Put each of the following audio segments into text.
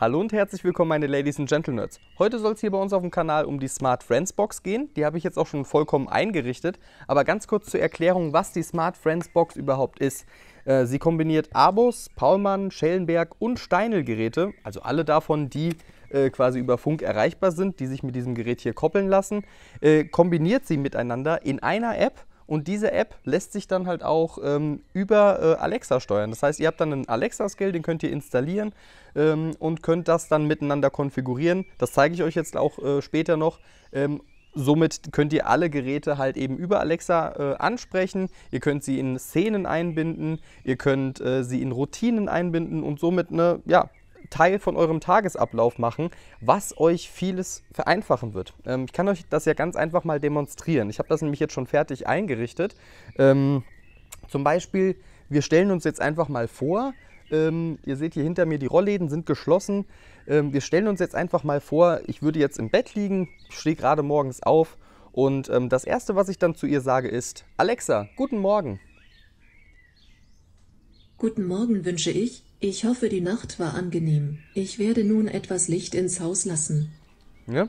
Hallo und herzlich willkommen, meine Ladies and Gentlemen. Heute soll es hier bei uns auf dem Kanal um die Smart Friends Box gehen. Die habe ich jetzt auch schon vollkommen eingerichtet. Aber ganz kurz zur Erklärung, was die Smart Friends Box überhaupt ist. Sie kombiniert Abus, Paulmann, Schellenberg und Steinel Geräte, also alle davon, die quasi über Funk erreichbar sind, die sich mit diesem Gerät hier koppeln lassen, kombiniert sie miteinander in einer App. Und diese App lässt sich dann halt auch über Alexa steuern. Das heißt, ihr habt dann einen Alexa-Skill, den könnt ihr installieren und könnt das dann miteinander konfigurieren. Das zeige ich euch jetzt auch später noch. Somit könnt ihr alle Geräte halt eben über Alexa ansprechen. Ihr könnt sie in Szenen einbinden, ihr könnt sie in Routinen einbinden und somit eine, ja, Teil von eurem Tagesablauf machen, was euch vieles vereinfachen wird. Ich kann euch das ja ganz einfach mal demonstrieren. Ich habe das nämlich jetzt schon fertig eingerichtet. Zum Beispiel, wir stellen uns jetzt einfach mal vor, ihr seht hier hinter mir, die Rollläden sind geschlossen. Wir stellen uns jetzt einfach mal vor, ich würde jetzt im Bett liegen, ich stehe gerade morgens auf und das Erste, was ich dann zu ihr sage, ist: Alexa, guten Morgen. Guten Morgen wünsche ich. Ich hoffe, die Nacht war angenehm. Ich werde nun etwas Licht ins Haus lassen. Ja.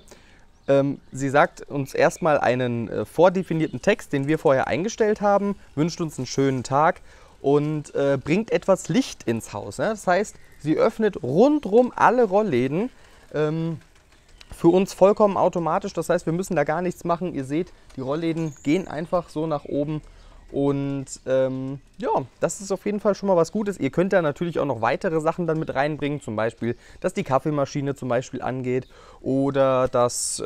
Sie sagt uns erstmal einen vordefinierten Text, den wir vorher eingestellt haben, wünscht uns einen schönen Tag und bringt etwas Licht ins Haus. Ne? Das heißt, sie öffnet rundrum alle Rollläden. Für uns vollkommen automatisch, das heißt, wir müssen da gar nichts machen. Ihr seht, die Rollläden gehen einfach so nach oben. Und ja, das ist auf jeden Fall schon mal was Gutes. Ihr könnt da natürlich auch noch weitere Sachen dann mit reinbringen, zum Beispiel, dass die Kaffeemaschine zum Beispiel angeht oder dass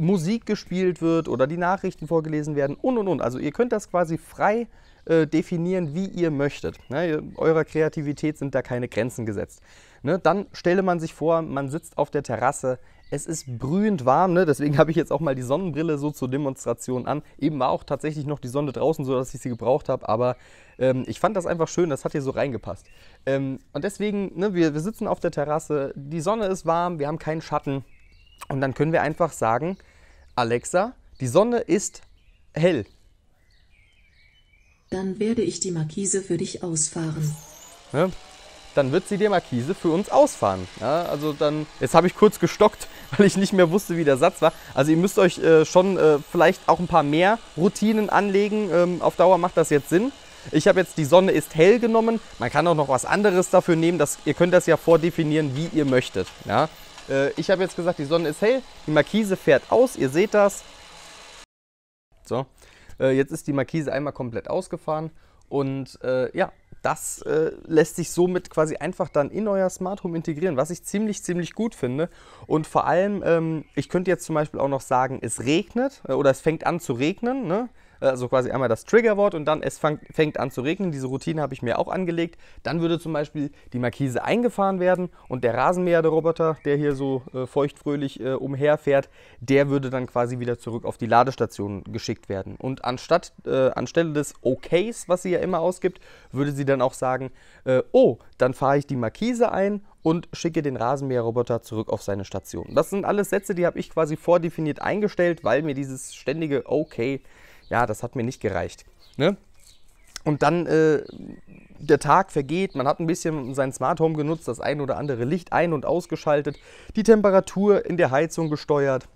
Musik gespielt wird oder die Nachrichten vorgelesen werden und, und. Also ihr könnt das quasi frei definieren, wie ihr möchtet. Ne? Eurer Kreativität sind da keine Grenzen gesetzt. Ne? Dann stelle man sich vor, man sitzt auf der Terrasse. Es ist brühend warm, ne? Deswegen habe ich jetzt auch mal die Sonnenbrille so zur Demonstration an. Eben war auch tatsächlich noch die Sonne draußen, sodass ich sie gebraucht habe, aber ich fand das einfach schön, das hat hier so reingepasst. Und deswegen, ne, wir sitzen auf der Terrasse, die Sonne ist warm, wir haben keinen Schatten und dann können wir einfach sagen: Alexa, die Sonne ist hell. Dann werde ich die Markise für dich ausfahren. Ne? Dann wird sie die Markise für uns ausfahren. Ja, also dann, jetzt habe ich kurz gestockt, weil ich nicht mehr wusste, wie der Satz war. Also ihr müsst euch schon vielleicht auch ein paar mehr Routinen anlegen. Auf Dauer macht das jetzt Sinn. Ich habe jetzt die Sonne ist hell genommen. Man kann auch noch was anderes dafür nehmen. Ihr könnt das ja vordefinieren, wie ihr möchtet. Ja? Ich habe jetzt gesagt, die Sonne ist hell. Die Markise fährt aus. Ihr seht das. So, jetzt ist die Markise einmal komplett ausgefahren. Und ja, das lässt sich somit quasi einfach dann in euer Smart Home integrieren, was ich ziemlich gut finde. Und vor allem, ich könnte jetzt zum Beispiel auch noch sagen, es regnet oder es fängt an zu regnen, ne? Also quasi einmal das Triggerwort und dann es fängt an zu regnen. Diese Routine habe ich mir auch angelegt. Dann würde zum Beispiel die Markise eingefahren werden und der Rasenmäher, der Roboter, der hier so feuchtfröhlich umherfährt, der würde dann quasi wieder zurück auf die Ladestation geschickt werden. Und anstelle des OKs, was sie ja immer ausgibt, würde sie dann auch sagen, oh, dann fahre ich die Markise ein und schicke den Rasenmäherroboter zurück auf seine Station. Das sind alles Sätze, die habe ich quasi vordefiniert eingestellt, weil mir dieses ständige OK, ja, das hat mir nicht gereicht. Ne? Und dann, der Tag vergeht, man hat ein bisschen sein Smart Home genutzt, das ein oder andere Licht ein- und ausgeschaltet, die Temperatur in der Heizung gesteuert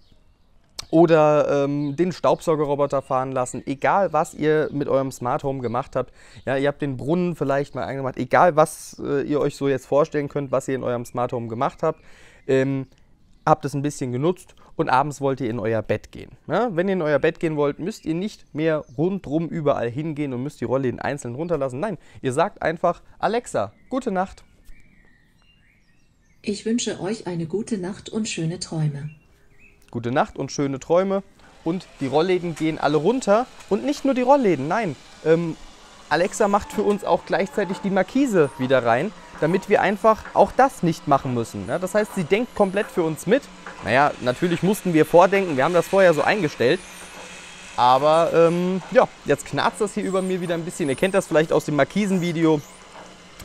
oder den Staubsaugerroboter fahren lassen. Egal, was ihr mit eurem Smart Home gemacht habt. Ja, ihr habt den Brunnen vielleicht mal angemacht. Egal, was ihr euch so jetzt vorstellen könnt, was ihr in eurem Smart Home gemacht habt. Habt es ein bisschen genutzt und abends wollt ihr in euer Bett gehen. Ja, wenn ihr in euer Bett gehen wollt, müsst ihr nicht mehr rundrum überall hingehen und müsst die Rollläden einzeln runterlassen. Nein, ihr sagt einfach: Alexa, gute Nacht. Ich wünsche euch eine gute Nacht und schöne Träume. Gute Nacht und schöne Träume. Und die Rollläden gehen alle runter. Und nicht nur die Rollläden, nein. Alexa macht für uns auch gleichzeitig die Markise wieder rein, damit wir einfach auch das nicht machen müssen. Ja, das heißt, sie denkt komplett für uns mit. Naja, natürlich mussten wir vordenken, wir haben das vorher so eingestellt. Aber ja, jetzt knarzt das hier über mir wieder ein bisschen. Ihr kennt das vielleicht aus dem Markisen-Video.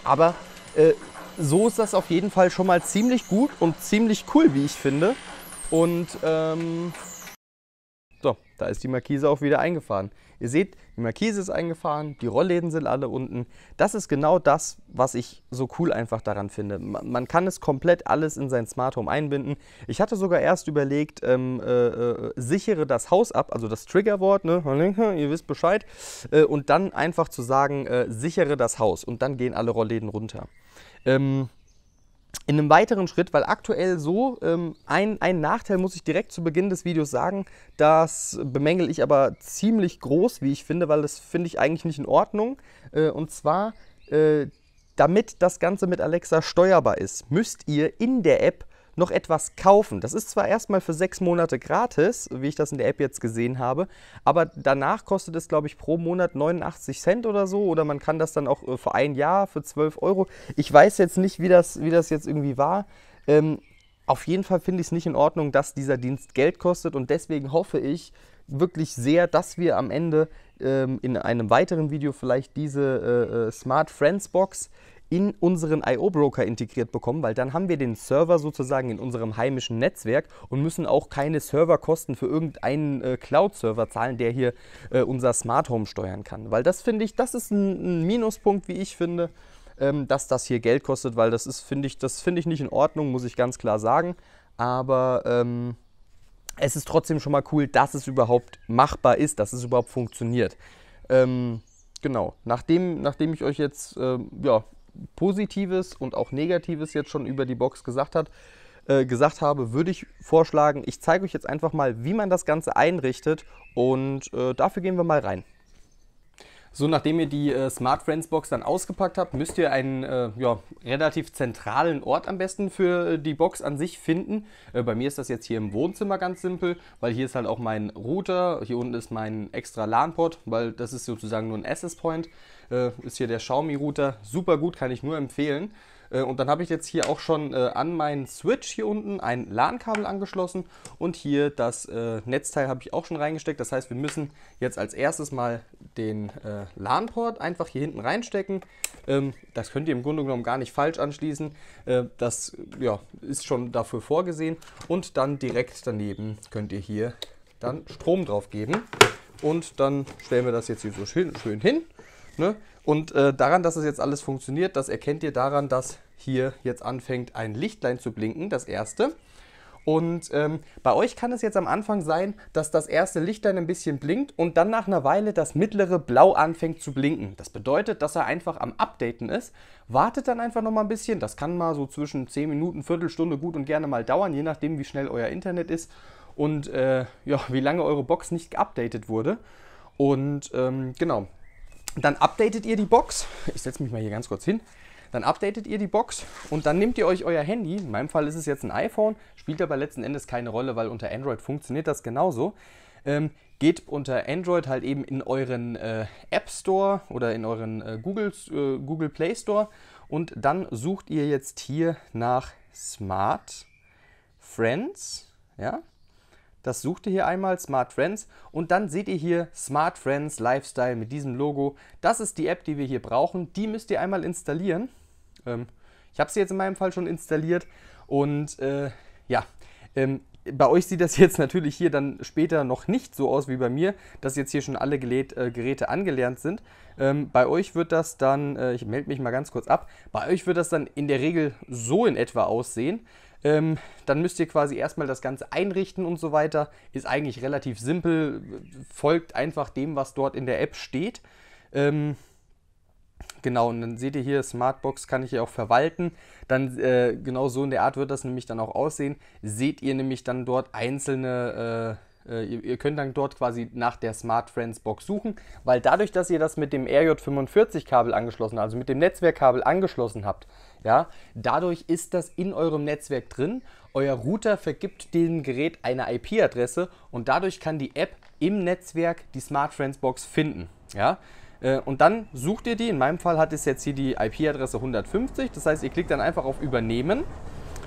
Aber so ist das auf jeden Fall schon mal ziemlich gut und ziemlich cool, wie ich finde. Und So, da ist die Markise auch wieder eingefahren. Ihr seht, die Markise ist eingefahren, die Rollläden sind alle unten. Das ist genau das, was ich so cool einfach daran finde. Man kann es komplett alles in sein Smart Home einbinden. Ich hatte sogar erst überlegt, sichere das Haus ab, also das Triggerwort, ne? Ihr wisst Bescheid, und dann einfach zu sagen, sichere das Haus und dann gehen alle Rollläden runter. In einem weiteren Schritt, weil aktuell so, ein Nachteil muss ich direkt zu Beginn des Videos sagen, das bemängel ich aber ziemlich groß, wie ich finde, weil das finde ich eigentlich nicht in Ordnung. Und zwar, damit das Ganze mit Alexa steuerbar ist, müsst ihr in der App noch etwas kaufen. Das ist zwar erstmal für 6 Monate gratis, wie ich das in der App jetzt gesehen habe, aber danach kostet es, glaube ich, pro Monat 89 Cent oder so, oder man kann das dann auch für ein Jahr für 12 €. Ich weiß jetzt nicht, wie das jetzt irgendwie war. Auf jeden Fall finde ich es nicht in Ordnung, dass dieser Dienst Geld kostet, und deswegen hoffe ich wirklich sehr, dass wir am Ende in einem weiteren Video vielleicht diese Smart Friends Box in unseren ioBroker integriert bekommen, weil dann haben wir den Server sozusagen in unserem heimischen Netzwerk und müssen auch keine Serverkosten für irgendeinen Cloud-Server zahlen, der hier unser Smart Home steuern kann. Weil das finde ich, das ist ein Minuspunkt, wie ich finde, dass das hier Geld kostet, weil das ist, finde ich nicht in Ordnung, muss ich ganz klar sagen. Aber es ist trotzdem schon mal cool, dass es überhaupt machbar ist, dass es überhaupt funktioniert. Genau, nachdem ich euch jetzt ja, Positives und auch Negatives jetzt schon über die Box gesagt habe, würde ich vorschlagen, ich zeige euch jetzt einfach mal, wie man das Ganze einrichtet, und dafür gehen wir mal rein. So, nachdem ihr die Smart Friends Box dann ausgepackt habt, müsst ihr einen relativ zentralen Ort am besten für die Box an sich finden. Bei mir ist das jetzt hier im Wohnzimmer ganz simpel, weil hier ist halt auch mein Router, hier unten ist mein extra LAN-Port, weil das ist sozusagen nur ein Access Point. Ist hier der Xiaomi-Router, super gut, kann ich nur empfehlen. Und dann habe ich jetzt hier auch schon an meinen Switch hier unten ein LAN-Kabel angeschlossen und hier das Netzteil habe ich auch schon reingesteckt. Das heißt, wir müssen jetzt als erstes mal den LAN-Port einfach hier hinten reinstecken. Das könnt ihr im Grunde genommen gar nicht falsch anschließen. Das ist schon dafür vorgesehen. Und dann direkt daneben könnt ihr hier dann Strom drauf geben. Und dann stellen wir das jetzt hier so schön hin. Ne? Und daran, dass es jetzt alles funktioniert, das erkennt ihr daran, dass hier jetzt anfängt, ein Lichtlein zu blinken, das erste. Und bei euch kann es jetzt am Anfang sein, dass das erste Lichtlein ein bisschen blinkt und dann nach einer Weile das mittlere Blau anfängt zu blinken. Das bedeutet, dass er einfach am Updaten ist. Wartet dann einfach nochmal ein bisschen. Das kann mal so zwischen 10 Minuten, Viertelstunde gut und gerne mal dauern, je nachdem, wie schnell euer Internet ist und wie lange eure Box nicht geupdatet wurde. Und genau. Dann updatet ihr die Box, ich setze mich mal hier ganz kurz hin, dann updatet ihr die Box und dann nehmt ihr euch euer Handy, in meinem Fall ist es jetzt ein iPhone, spielt aber letzten Endes keine Rolle, weil unter Android funktioniert das genauso. Geht unter Android halt eben in euren App Store oder in euren Google Play Store und dann sucht ihr jetzt hier nach Smart Friends, ja. Das sucht ihr hier einmal, Smart Friends, und dann seht ihr hier Smart Friends Lifestyle mit diesem Logo. Das ist die App, die wir hier brauchen. Die müsst ihr einmal installieren. Ich habe sie jetzt in meinem Fall schon installiert und bei euch sieht das jetzt natürlich hier dann später noch nicht so aus wie bei mir, dass jetzt hier schon alle Geräte angelernt sind. Bei euch wird das dann, ich melde mich mal ganz kurz ab, bei euch wird das dann in der Regel so in etwa aussehen. Dann müsst ihr quasi erstmal das Ganze einrichten und so weiter. Ist eigentlich relativ simpel, folgt einfach dem, was dort in der App steht. Genau, und dann seht ihr hier, Smartbox kann ich hier auch verwalten. Dann genau so in der Art wird das nämlich dann auch aussehen. Seht ihr nämlich dann dort einzelne... Ihr könnt dann dort quasi nach der Smart Friends Box suchen, weil dadurch, dass ihr das mit dem RJ45-Kabel angeschlossen habt, also mit dem Netzwerkkabel angeschlossen habt, ja, dadurch ist das in eurem Netzwerk drin. Euer Router vergibt dem Gerät eine IP-Adresse und dadurch kann die App im Netzwerk die Smart Friends Box finden, ja. Und dann sucht ihr die, in meinem Fall hat es jetzt hier die IP-Adresse 150, das heißt, ihr klickt dann einfach auf Übernehmen.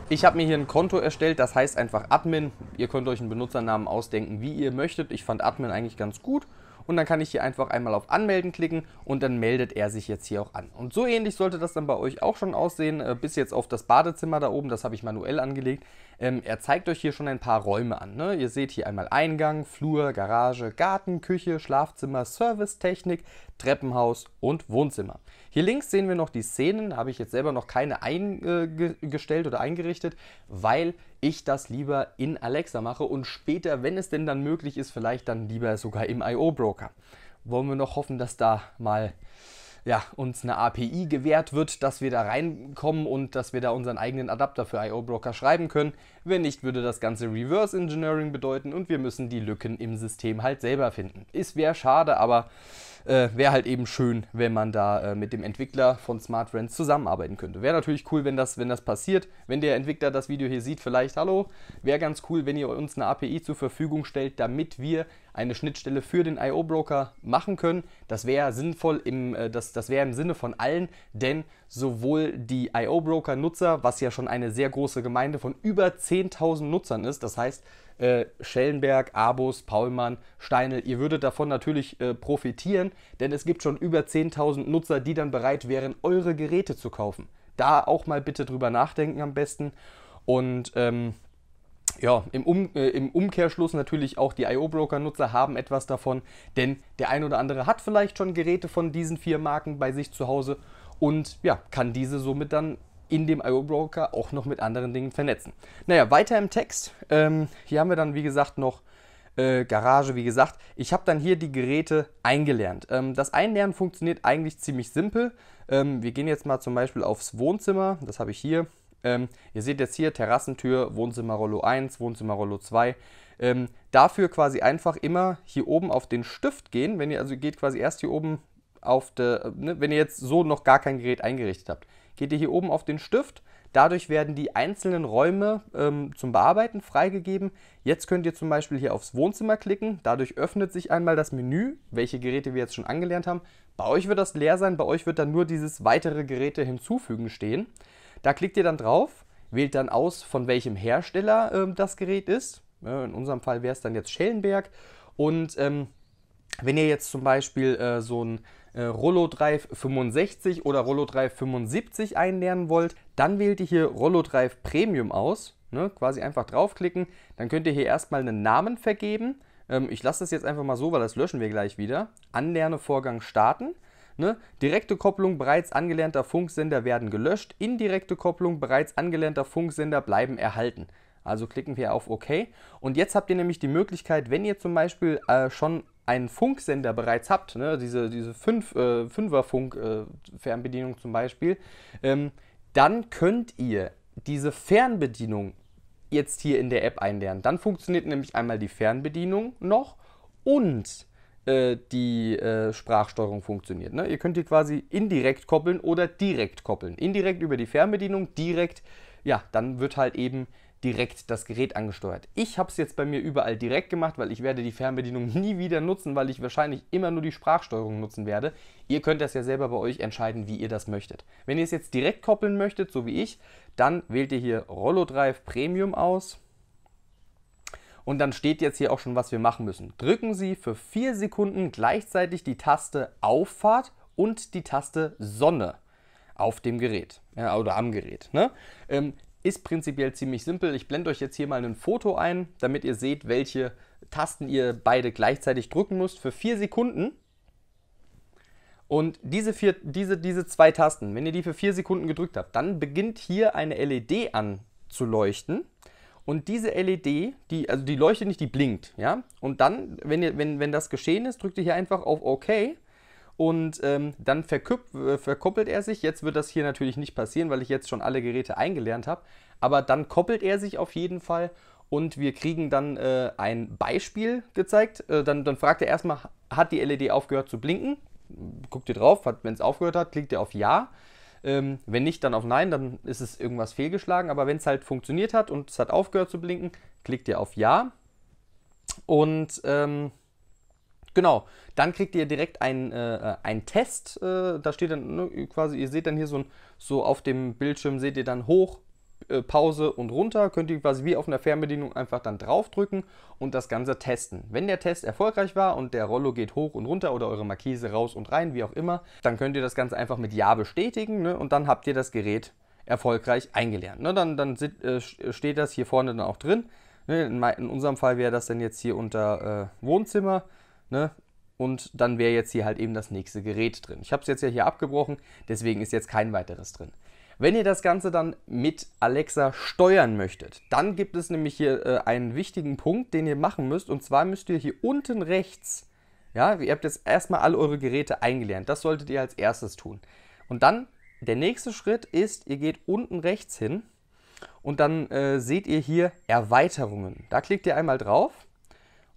Ich habe mir hier ein Konto erstellt, das heißt einfach Admin. Ihr könnt euch einen Benutzernamen ausdenken, wie ihr möchtet. Ich fand Admin eigentlich ganz gut und dann kann ich hier einfach einmal auf Anmelden klicken und dann meldet er sich jetzt hier auch an. Und so ähnlich sollte das dann bei euch auch schon aussehen, bis jetzt auf das Badezimmer da oben, das habe ich manuell angelegt. Er zeigt euch hier schon ein paar Räume an, ne? Ihr seht hier einmal Eingang, Flur, Garage, Garten, Küche, Schlafzimmer, Servicetechnik, Treppenhaus und Wohnzimmer. Hier links sehen wir noch die Szenen, da habe ich jetzt selber noch keine eingestellt oder eingerichtet, weil ich das lieber in Alexa mache und später, wenn es denn dann möglich ist, vielleicht dann lieber sogar im ioBroker. Wollen wir noch hoffen, dass da mal ja, uns eine API gewährt wird, dass wir da reinkommen und dass wir da unseren eigenen Adapter für ioBroker schreiben können. Wenn nicht, würde das Ganze Reverse Engineering bedeuten und wir müssen die Lücken im System halt selber finden. Ist wäre schade, aber wäre halt eben schön, wenn man da mit dem Entwickler von Smart Friends zusammenarbeiten könnte. Wäre natürlich cool, wenn das passiert. Wenn der Entwickler das Video hier sieht, vielleicht, hallo, wäre ganz cool, wenn ihr uns eine API zur Verfügung stellt, damit wir eine Schnittstelle für den ioBroker machen können. Das wäre sinnvoll, das wäre im Sinne von allen, denn sowohl die ioBroker-Nutzer, was ja schon eine sehr große Gemeinde von über 10.000 Nutzern ist, das heißt Schellenberg, Abus, Paulmann, Steinel, ihr würdet davon natürlich profitieren, denn es gibt schon über 10.000 Nutzer, die dann bereit wären, eure Geräte zu kaufen. Da auch mal bitte drüber nachdenken am besten und ja, im Umkehrschluss natürlich auch die ioBroker-Nutzer haben etwas davon, denn der ein oder andere hat vielleicht schon Geräte von diesen 4 Marken bei sich zu Hause und ja, kann diese somit dann in dem ioBroker auch noch mit anderen Dingen vernetzen. Naja, weiter im Text. Hier haben wir dann, wie gesagt, noch Garage, wie gesagt. Ich habe dann hier die Geräte eingelernt. Das Einlernen funktioniert eigentlich ziemlich simpel. Wir gehen jetzt mal zum Beispiel aufs Wohnzimmer. Das habe ich hier. Ihr seht jetzt hier Terrassentür, Wohnzimmer Rollo 1, Wohnzimmer Rollo 2. Dafür quasi einfach immer hier oben auf den Stift gehen. Wenn ihr also geht quasi erst hier oben auf der, ne, wenn ihr jetzt so noch gar kein Gerät eingerichtet habt, geht ihr hier oben auf den Stift. Dadurch werden die einzelnen Räume zum Bearbeiten freigegeben. Jetzt könnt ihr zum Beispiel hier aufs Wohnzimmer klicken. Dadurch öffnet sich einmal das Menü, welche Geräte wir jetzt schon angelernt haben. Bei euch wird das leer sein, bei euch wird dann nur dieses weitere Geräte hinzufügen stehen. Da klickt ihr dann drauf, wählt dann aus, von welchem Hersteller das Gerät ist. In unserem Fall wäre es dann jetzt Schellenberg. Und wenn ihr jetzt zum Beispiel so ein RolloDrive 65 oder RolloDrive 75 einlernen wollt, dann wählt ihr hier RolloDrive Premium aus, ne? Quasi einfach draufklicken, dann könnt ihr hier erstmal einen Namen vergeben. Ich lasse das jetzt einfach mal so, weil das löschen wir gleich wieder. Anlernevorgang starten. Ne? Direkte Kopplung bereits angelernter Funksender werden gelöscht, indirekte Kopplung bereits angelernter Funksender bleiben erhalten. Also klicken wir auf OK und jetzt habt ihr nämlich die Möglichkeit, wenn ihr zum Beispiel schon einen Funksender bereits habt, ne, diese 5er-Funk-Fernbedienung zum Beispiel, dann könnt ihr diese Fernbedienung jetzt hier in der App einlernen. Dann funktioniert nämlich einmal die Fernbedienung noch und die Sprachsteuerung funktioniert. Ne? Ihr könnt hier quasi indirekt koppeln oder direkt koppeln. Indirekt über die Fernbedienung, direkt, ja, dann wird halt eben direkt das Gerät angesteuert. Ich habe es jetzt bei mir überall direkt gemacht, weil ich werde die Fernbedienung nie wieder nutzen, weil ich wahrscheinlich immer nur die Sprachsteuerung nutzen werde. Ihr könnt das ja selber bei euch entscheiden, wie ihr das möchtet. Wenn ihr es jetzt direkt koppeln möchtet, so wie ich, dann wählt ihr hier RolloDrive Premium aus und dann steht jetzt hier auch schon, was wir machen müssen. Drücken Sie für 4 Sekunden gleichzeitig die Taste Auffahrt und die Taste Sonne auf dem Gerät oder am Gerät. Ne? Ist prinzipiell ziemlich simpel. Ich blende euch jetzt hier mal ein Foto ein, damit ihr seht, welche Tasten ihr beide gleichzeitig drücken müsst für 4 Sekunden. Und diese 2 Tasten, wenn ihr die für 4 Sekunden gedrückt habt, dann beginnt hier eine LED an zu leuchten. Und diese LED, also die leuchtet nicht, die blinkt. Ja? Und dann, wenn das geschehen ist, drückt ihr hier einfach auf OK. Und dann verkoppelt er sich. Jetzt wird das hier natürlich nicht passieren, weil ich jetzt schon alle Geräte eingelernt habe. Aber dann koppelt er sich auf jeden Fall und wir kriegen dann ein Beispiel gezeigt. Dann fragt er erstmal, hat die LED aufgehört zu blinken? Guckt ihr drauf, wenn es aufgehört hat, klickt ihr auf Ja. Wenn nicht, dann auf Nein, dann ist es irgendwas fehlgeschlagen. Aber wenn es halt funktioniert hat und es hat aufgehört zu blinken, klickt ihr auf Ja. Und genau, dann kriegt ihr direkt einen Test, da steht dann, ne, quasi, ihr seht dann hier so auf dem Bildschirm, seht ihr dann hoch, Pause und runter, könnt ihr quasi wie auf einer Fernbedienung einfach dann draufdrücken und das Ganze testen. Wenn der Test erfolgreich war und der Rollo geht hoch und runter oder eure Markise raus und rein, wie auch immer, dann könnt ihr das Ganze einfach mit Ja bestätigen, ne? Und dann habt ihr das Gerät erfolgreich eingelernt. Ne? Dann steht das hier vorne dann auch drin. Ne? In unserem Fall wäre das dann jetzt hier unter Wohnzimmer, ne? Und dann wäre jetzt hier halt eben das nächste Gerät drin. Ich habe es jetzt ja hier abgebrochen, deswegen ist jetzt kein weiteres drin. Wenn ihr das Ganze dann mit Alexa steuern möchtet, dann gibt es nämlich hier einen wichtigen Punkt, den ihr machen müsst. Und zwar müsst ihr hier unten rechts, ja, ihr habt jetzt erstmal alle eure Geräte eingelernt. Das solltet ihr als erstes tun. Und dann der nächste Schritt ist, ihr geht unten rechts hin und dann seht ihr hier Erweiterungen. Da klickt ihr einmal drauf.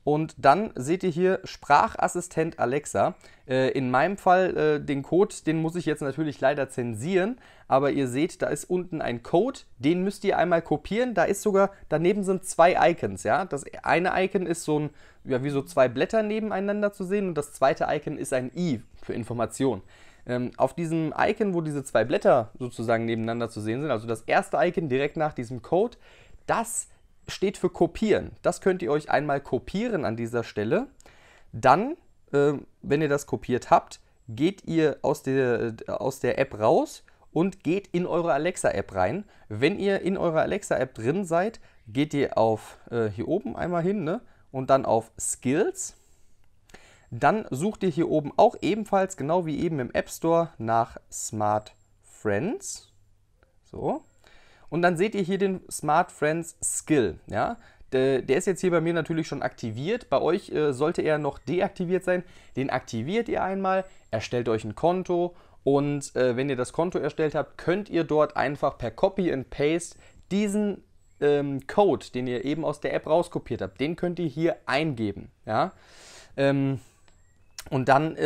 Und dann seht ihr hier Sprachassistent Alexa. In meinem Fall den Code, den muss ich jetzt natürlich leider zensieren, aber ihr seht, da ist unten ein Code, den müsst ihr einmal kopieren. Da ist sogar, daneben sind zwei Icons, ja. Das eine Icon ist so ein, ja, wie so zwei Blätter nebeneinander zu sehen und das zweite Icon ist ein I für Information. Auf diesem Icon, wo diese zwei Blätter sozusagen nebeneinander zu sehen sind, also das erste Icon direkt nach diesem Code, das steht für kopieren. Das könnt ihr euch einmal kopieren an dieser Stelle. Dann, wenn ihr das kopiert habt, geht ihr aus der App raus und geht in eure Alexa-App rein. Wenn ihr in eurer Alexa-App drin seid, geht ihr auf hier oben einmal hin, ne? Und dann auf Skills. Dann sucht ihr hier oben auch ebenfalls, genau wie eben im App Store, nach Smart Friends. So. Und dann seht ihr hier den Smart Friends Skill. Ja? Der ist jetzt hier bei mir natürlich schon aktiviert. Bei euch sollte er noch deaktiviert sein. Den aktiviert ihr einmal, erstellt euch ein Konto und wenn ihr das Konto erstellt habt, könnt ihr dort einfach per Copy and Paste diesen Code, den ihr eben aus der App rauskopiert habt, den könnt ihr hier eingeben. Ja? Und dann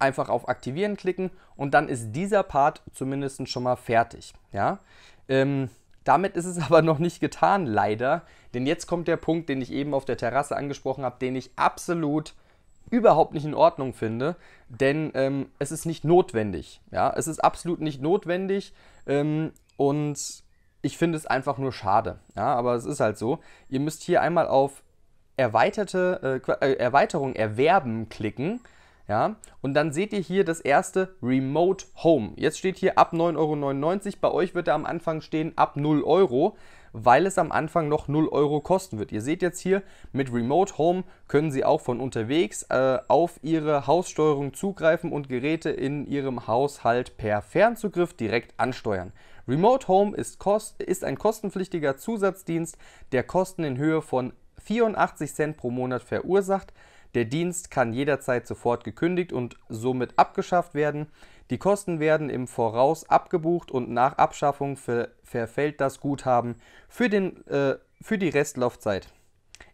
einfach auf Aktivieren klicken und dann ist dieser Part zumindest schon mal fertig. Ja? Damit ist es aber noch nicht getan, leider, denn jetzt kommt der Punkt, den ich eben auf der Terrasse angesprochen habe, den ich absolut überhaupt nicht in Ordnung finde, denn es ist nicht notwendig. Ja? Es ist absolut nicht notwendig und ich finde es einfach nur schade, ja? Aber es ist halt so. Ihr müsst hier einmal auf Erweiterung erwerben klicken. Ja, und dann seht ihr hier das erste Remote Home. Jetzt steht hier ab 9,99 Euro. Bei euch wird da am Anfang stehen ab 0 Euro, weil es am Anfang noch 0 Euro kosten wird. Ihr seht jetzt hier, mit Remote Home können Sie auch von unterwegs auf Ihre Haussteuerung zugreifen und Geräte in Ihrem Haushalt per Fernzugriff direkt ansteuern. Remote Home ist ein kostenpflichtiger Zusatzdienst, der Kosten in Höhe von 84 Cent pro Monat verursacht. Der Dienst kann jederzeit sofort gekündigt und somit abgeschafft werden. Die Kosten werden im Voraus abgebucht und nach Abschaffung verfällt das Guthaben für die Restlaufzeit.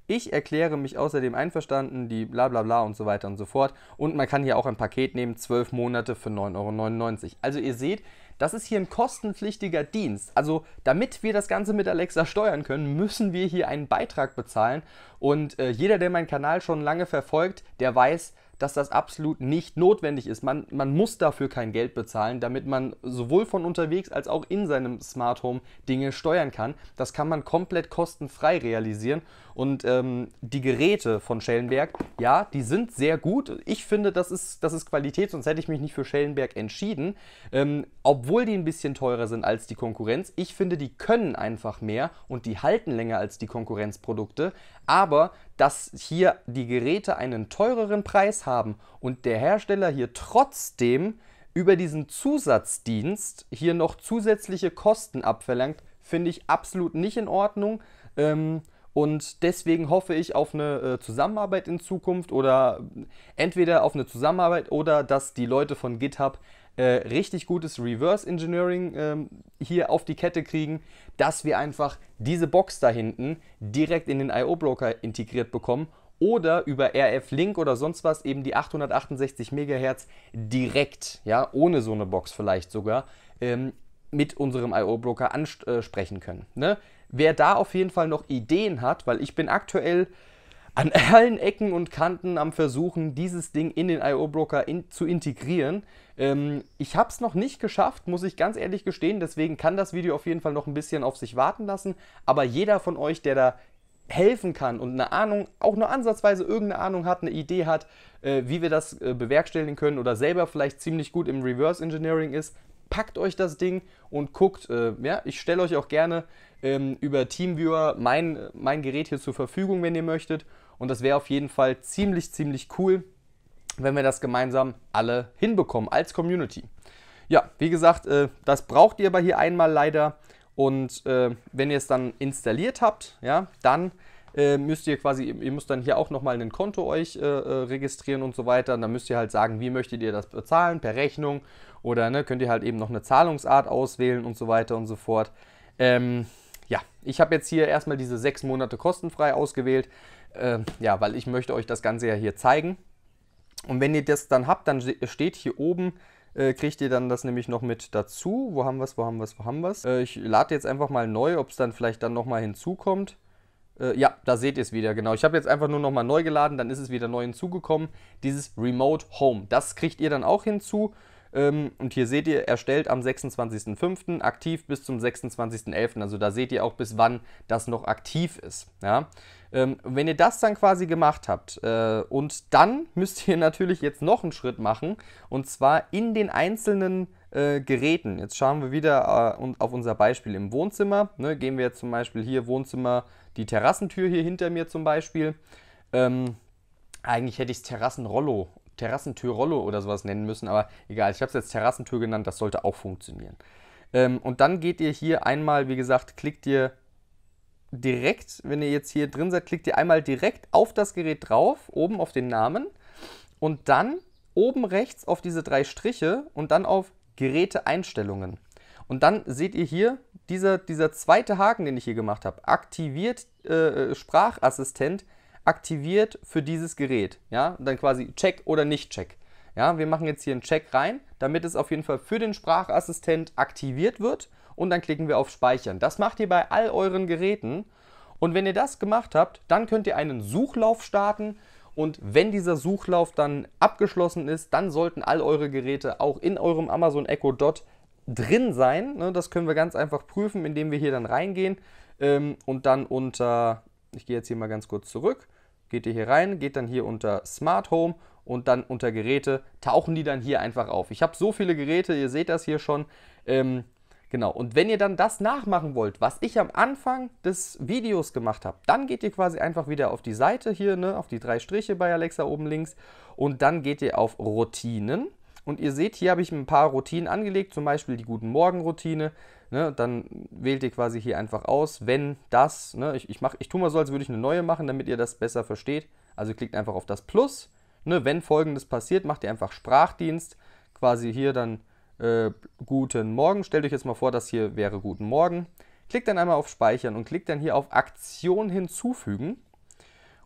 Ich erkläre mich außerdem einverstanden, die bla bla bla und so weiter und so fort. Und man kann hier auch ein Paket nehmen, 12 Monate für 9,99 Euro. Also ihr seht, das ist hier ein kostenpflichtiger Dienst. Also damit wir das Ganze mit Alexa steuern können, müssen wir hier einen Beitrag bezahlen. Und jeder, der meinen Kanal schon lange verfolgt, der weiß, dass das absolut nicht notwendig ist. Man muss dafür kein Geld bezahlen, damit man sowohl von unterwegs als auch in seinem Smart Home Dinge steuern kann. Das kann man komplett kostenfrei realisieren. Und die Geräte von Schellenberg, ja, die sind sehr gut. Ich finde, das ist Qualität, sonst hätte ich mich nicht für Schellenberg entschieden. Obwohl die ein bisschen teurer sind als die Konkurrenz. Ich finde, die können einfach mehr und die halten länger als die Konkurrenzprodukte. Aber dass hier die Geräte einen teureren Preis haben und der Hersteller hier trotzdem über diesen Zusatzdienst hier noch zusätzliche Kosten abverlangt, finde ich absolut nicht in Ordnung. Und deswegen hoffe ich auf eine Zusammenarbeit in Zukunft oder entweder auf eine Zusammenarbeit oder dass die Leute von GitHub richtig gutes Reverse Engineering hier auf die Kette kriegen, dass wir einfach diese Box da hinten direkt in den ioBroker integriert bekommen oder über RF-Link oder sonst was eben die 868 MHz direkt, ja, ohne so eine Box vielleicht sogar, mit unserem ioBroker ansprechen können. Ne? Wer da auf jeden Fall noch Ideen hat, weil ich bin aktuell an allen Ecken und Kanten am Versuchen, dieses Ding in den ioBroker zu integrieren. Ich habe es noch nicht geschafft, muss ich ganz ehrlich gestehen, deswegen kann das Video auf jeden Fall noch ein bisschen auf sich warten lassen. Aber jeder von euch, der da helfen kann und eine Ahnung, auch nur ansatzweise irgendeine Ahnung hat, eine Idee hat, wie wir das bewerkstelligen können oder selber vielleicht ziemlich gut im Reverse Engineering ist, packt euch das Ding und guckt, ja, ich stelle euch auch gerne über TeamViewer mein Gerät hier zur Verfügung, wenn ihr möchtet. Und das wäre auf jeden Fall ziemlich, ziemlich cool, wenn wir das gemeinsam alle hinbekommen als Community. Ja, wie gesagt, das braucht ihr aber hier einmal leider. Und wenn ihr es dann installiert habt, ja, dann müsst ihr quasi, ihr müsst dann hier auch nochmal ein Konto euch registrieren und so weiter. Und dann müsst ihr halt sagen, wie möchtet ihr das bezahlen, per Rechnung oder ne, könnt ihr halt eben noch eine Zahlungsart auswählen und so weiter und so fort. Ja, ich habe jetzt hier erstmal diese 6 Monate kostenfrei ausgewählt, ja, weil ich möchte euch das Ganze ja hier zeigen. Und wenn ihr das dann habt, dann steht hier oben, kriegt ihr dann das nämlich noch mit dazu. Wo haben wir es, wo haben wir es, wo haben wir es? Ich lade jetzt einfach mal neu, ob es dann vielleicht dann nochmal hinzukommt. Ja, da seht ihr es wieder, genau. Ich habe jetzt einfach nur nochmal neu geladen, dann ist es wieder neu hinzugekommen. Dieses Remote Home, das kriegt ihr dann auch hinzu. Und hier seht ihr, erstellt am 26.05., aktiv bis zum 26.11. Also da seht ihr auch, bis wann das noch aktiv ist. Ja? Wenn ihr das dann quasi gemacht habt und dann müsst ihr natürlich jetzt noch einen Schritt machen und zwar in den einzelnen Geräten. Jetzt schauen wir wieder auf unser Beispiel im Wohnzimmer. Ne? Gehen wir jetzt zum Beispiel hier Wohnzimmer, die Terrassentür hier hinter mir zum Beispiel. Eigentlich hätte ich es Terrassenrollo, Terrassentür-Rollo oder sowas nennen müssen, aber egal, ich habe es jetzt Terrassentür genannt, das sollte auch funktionieren. Und dann geht ihr hier einmal, wie gesagt, klickt ihr direkt, wenn ihr jetzt hier drin seid, klickt ihr einmal direkt auf das Gerät drauf, oben auf den Namen und dann oben rechts auf diese 3 Striche und dann auf Geräteeinstellungen. Und dann seht ihr hier, dieser zweite Haken, den ich hier gemacht habe, aktiviert Sprachassistent, aktiviert für dieses Gerät, ja, und dann quasi Check oder Nicht-Check. Ja, wir machen jetzt hier einen Check rein, damit es auf jeden Fall für den Sprachassistent aktiviert wird und dann klicken wir auf Speichern. Das macht ihr bei all euren Geräten und wenn ihr das gemacht habt, dann könnt ihr einen Suchlauf starten und wenn dieser Suchlauf dann abgeschlossen ist, dann sollten all eure Geräte auch in eurem Amazon Echo Dot drin sein. Ne, das können wir ganz einfach prüfen, indem wir hier dann reingehen und dann unter, ich gehe jetzt hier mal ganz kurz zurück, geht ihr hier rein, geht dann hier unter Smart Home und dann unter Geräte, tauchen die dann hier einfach auf. Ich habe so viele Geräte, ihr seht das hier schon. Genau, und wenn ihr dann das nachmachen wollt, was ich am Anfang des Videos gemacht habe, dann geht ihr quasi einfach wieder auf die Seite hier, ne, auf die 3 Striche bei Alexa oben links und dann geht ihr auf Routinen. Und ihr seht, hier habe ich ein paar Routinen angelegt, zum Beispiel die Guten-Morgen-Routine. Ne, dann wählt ihr quasi hier einfach aus, wenn das, ne, ich tue mal so, als würde ich eine neue machen, damit ihr das besser versteht. Also klickt einfach auf das Plus. Ne, wenn Folgendes passiert, macht ihr einfach Sprachdienst. Quasi hier dann Guten Morgen. Stellt euch jetzt mal vor, das hier wäre Guten Morgen. Klickt dann einmal auf Speichern und klickt dann hier auf Aktion hinzufügen.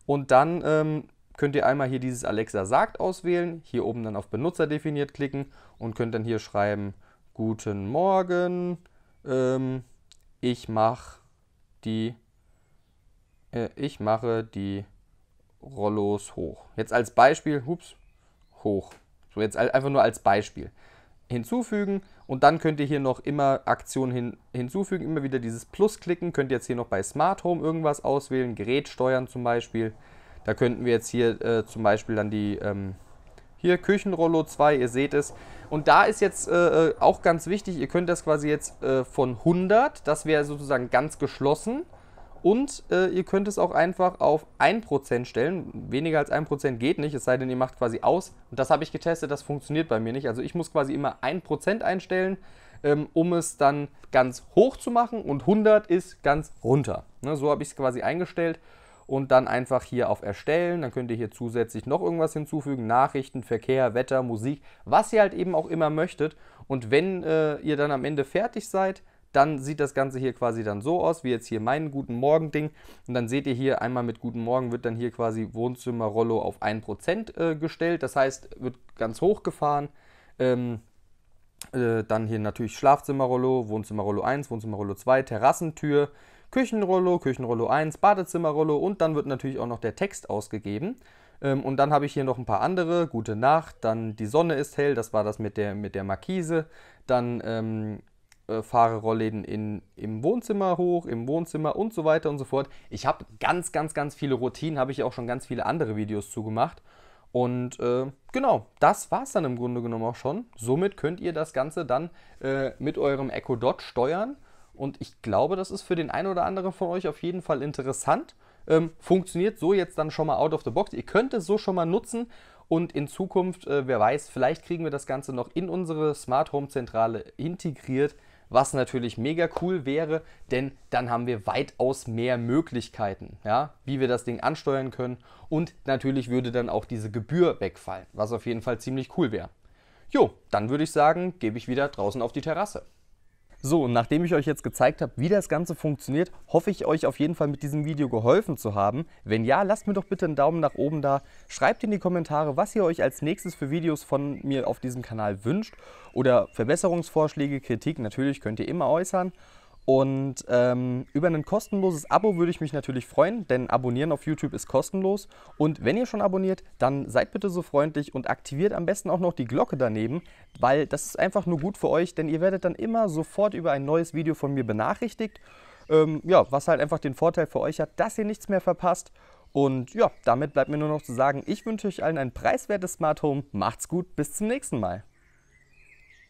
Und dann könnt ihr einmal hier dieses Alexa sagt auswählen, hier oben dann auf Benutzer definiert klicken und könnt dann hier schreiben, Guten Morgen, ich mache die Rollos hoch. Jetzt als Beispiel, ups, hoch. So, jetzt einfach nur als Beispiel. Hinzufügen und dann könnt ihr hier noch immer Aktionen hinzufügen, immer wieder dieses Plus klicken, könnt jetzt hier noch bei Smart Home irgendwas auswählen, Gerät steuern zum Beispiel. Da könnten wir jetzt hier zum Beispiel dann die hier Küchenrollo 2, ihr seht es. Und da ist jetzt auch ganz wichtig, ihr könnt das quasi jetzt von 100, das wäre sozusagen ganz geschlossen. Und ihr könnt es auch einfach auf 1% stellen. Weniger als 1% geht nicht, es sei denn, ihr macht quasi aus. Und das habe ich getestet, das funktioniert bei mir nicht. Also ich muss quasi immer 1% einstellen, um es dann ganz hoch zu machen. Und 100 ist ganz runter. Ne, so habe ich es quasi eingestellt. Und dann einfach hier auf Erstellen, dann könnt ihr hier zusätzlich noch irgendwas hinzufügen, Nachrichten, Verkehr, Wetter, Musik, was ihr halt eben auch immer möchtet. Und wenn ihr dann am Ende fertig seid, dann sieht das Ganze hier quasi dann so aus, wie jetzt hier mein Guten Morgen Ding. Und dann seht ihr hier einmal mit Guten Morgen wird dann hier quasi Wohnzimmer Rollo auf 1% gestellt. Das heißt, wird ganz hoch gefahren. Dann hier natürlich Schlafzimmer Rollo, Wohnzimmer Rollo 1, Wohnzimmer Rollo 2, Terrassentür. Küchenrollo, Küchenrollo 1, Badezimmerrollo und dann wird natürlich auch noch der Text ausgegeben. Und dann habe ich hier noch ein paar andere, gute Nacht, dann die Sonne ist hell, das war das mit der Markise, dann fahre Rollläden im Wohnzimmer hoch, im Wohnzimmer und so weiter und so fort. Ich habe ganz viele Routinen, habe ich auch schon ganz viele andere Videos zugemacht. Und genau, das war es dann im Grunde genommen auch schon. Somit könnt ihr das Ganze dann mit eurem Echo Dot steuern. Und ich glaube, das ist für den einen oder anderen von euch auf jeden Fall interessant. Funktioniert so jetzt dann schon mal out of the box. Ihr könnt es so schon mal nutzen. Und in Zukunft, wer weiß, vielleicht kriegen wir das Ganze noch in unsere Smart Home Zentrale integriert. Was natürlich mega cool wäre, denn dann haben wir weitaus mehr Möglichkeiten, ja, wie wir das Ding ansteuern können. Und natürlich würde dann auch diese Gebühr wegfallen, was auf jeden Fall ziemlich cool wäre. Jo, dann würde ich sagen, gebe ich wieder draußen auf die Terrasse. So, nachdem ich euch jetzt gezeigt habe, wie das Ganze funktioniert, hoffe ich, euch auf jeden Fall mit diesem Video geholfen zu haben. Wenn ja, lasst mir doch bitte einen Daumen nach oben da. Schreibt in die Kommentare, was ihr euch als nächstes für Videos von mir auf diesem Kanal wünscht. Oder Verbesserungsvorschläge, Kritik, natürlich könnt ihr immer äußern. Und über ein kostenloses Abo würde ich mich natürlich freuen, denn Abonnieren auf YouTube ist kostenlos. Und wenn ihr schon abonniert, dann seid bitte so freundlich und aktiviert am besten auch noch die Glocke daneben, weil das ist einfach nur gut für euch, denn ihr werdet dann immer sofort über ein neues Video von mir benachrichtigt. Ja, was halt einfach den Vorteil für euch hat, dass ihr nichts mehr verpasst. Und ja, damit bleibt mir nur noch zu sagen, ich wünsche euch allen ein preiswertes Smart Home. Macht's gut, bis zum nächsten Mal.